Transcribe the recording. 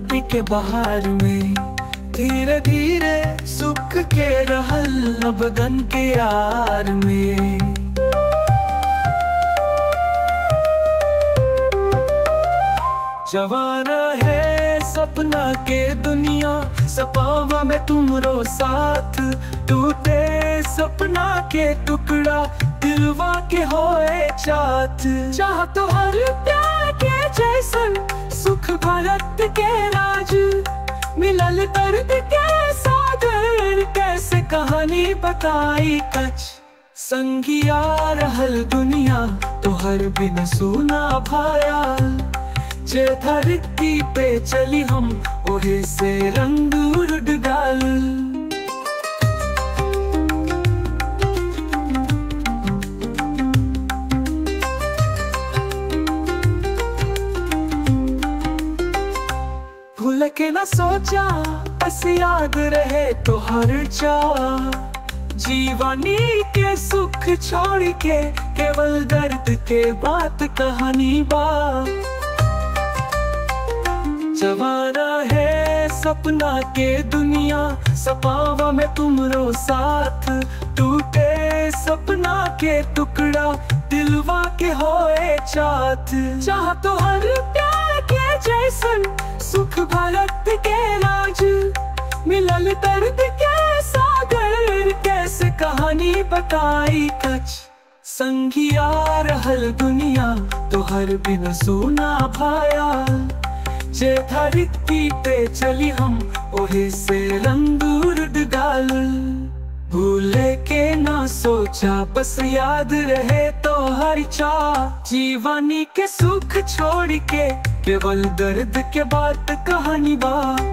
घंटी के बहार में धीरे धीरे सुख के रहल अब गन के यार में। जवाना है सपना के दुनिया सपावा में तुमरो साथ, टूटे सपना के टुकड़ा दिलवा के होए चाहत। चाह तो हर प्यार के जैसन सुख भारत के राज, मिलल दर्द के सागर कैसे कहानी बताई कछ। संगिया रहल दुनिया तोहर बिन सुना भाया, जे धरती पे चली हम ओहे से रंग उड़ डाल। भूल के न सोचा बस याद रहे तो हर चाह, जीवानी के सुख छोड़ के केवल दर्द के बात कहानी बा। जवाना है सपना के दुनिया सपावा में तुमरो साथ, टूटे सपना के टुकड़ा दिलवा के होए चाहत। चाह तो हर प्यार के जैसन सुख भारत के राज, मिलल दर्द के सागर कैसे कहानी बताई कछ। संगिया रहल दुनिया तोहर बिन सुना भाया, जे धरती पे चली हम ओहे से रंग उड़ डाल। भूले के ना सोचा बस याद रहे तो हर चाह, जीवानी के सुख छोड़ के केवल दर्द के बात कहानी बा।